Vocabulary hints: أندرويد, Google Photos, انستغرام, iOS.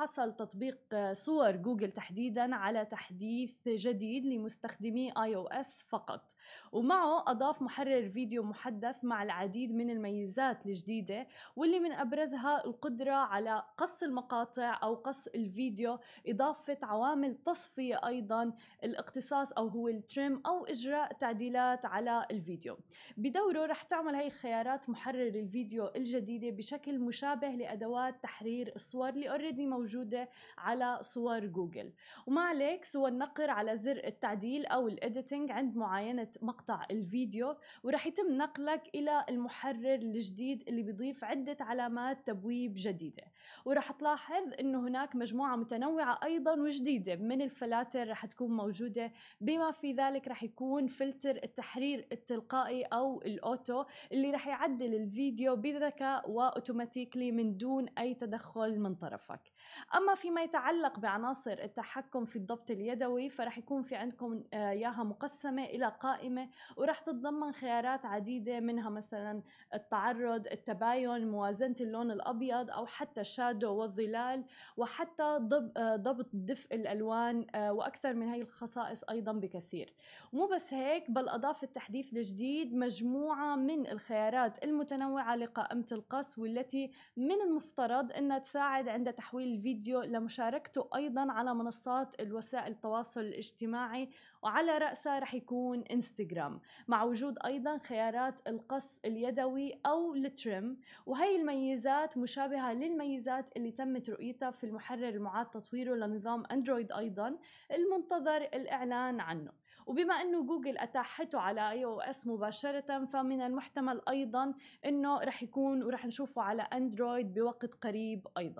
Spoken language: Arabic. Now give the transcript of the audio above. حصل تطبيق صور جوجل تحديداً على تحديث جديد لمستخدمي iOS فقط، ومعه أضاف محرر فيديو محدث مع العديد من الميزات الجديدة، واللي من أبرزها القدرة على قص المقاطع أو قص الفيديو، إضافة عوامل تصفية أيضاً، الاقتصاص أو هو التريم أو إجراء تعديلات على الفيديو. بدوره رح تعمل هاي خيارات محرر الفيديو الجديدة بشكل مشابه لأدوات تحرير الصور اللي اوريدي موجودة على صور جوجل، وما عليك سوى النقر على زر التعديل أو الإديتنج عند معاينة مقطع الفيديو، ورح يتم نقلك إلى المحرر الجديد اللي بيضيف عدة علامات تبويب جديدة، ورح تلاحظ إنه هناك مجموعة متنوعة أيضاً وجديدة من الفلاتر رح تكون موجودة، بما في ذلك رح يكون فلتر التحرير التلقائي أو الأوتو اللي رح يعدل الفيديو بذكاء وأوتوماتيكلي من دون أي تدخل من طرفك. أما فيما يتعلق بعناصر التحكم في الضبط اليدوي فرح يكون في عندكم إياها مقسمة إلى قائمة، ورح تتضمن خيارات عديدة منها مثلا التعرض، التباين، موازنة اللون الأبيض أو حتى الشادو والظلال، وحتى ضبط دفء الألوان وأكثر من هاي الخصائص أيضا بكثير. ومو بس هيك، بل أضاف التحديث الجديد مجموعة من الخيارات المتنوعة لقائمة القص، والتي من المفترض أنها تساعد عند تحويل الفيديو لمشاركته أيضاً على منصات الوسائل التواصل الاجتماعي، وعلى رأسها رح يكون انستغرام، مع وجود أيضاً خيارات القص اليدوي أو التريم. وهي الميزات مشابهة للميزات اللي تمت رؤيتها في المحرر المعاد تطويره لنظام أندرويد أيضاً المنتظر الإعلان عنه. وبما أنه جوجل أتاحته على iOS مباشرة، فمن المحتمل أيضاً أنه رح يكون ورح نشوفه على أندرويد بوقت قريب أيضاً.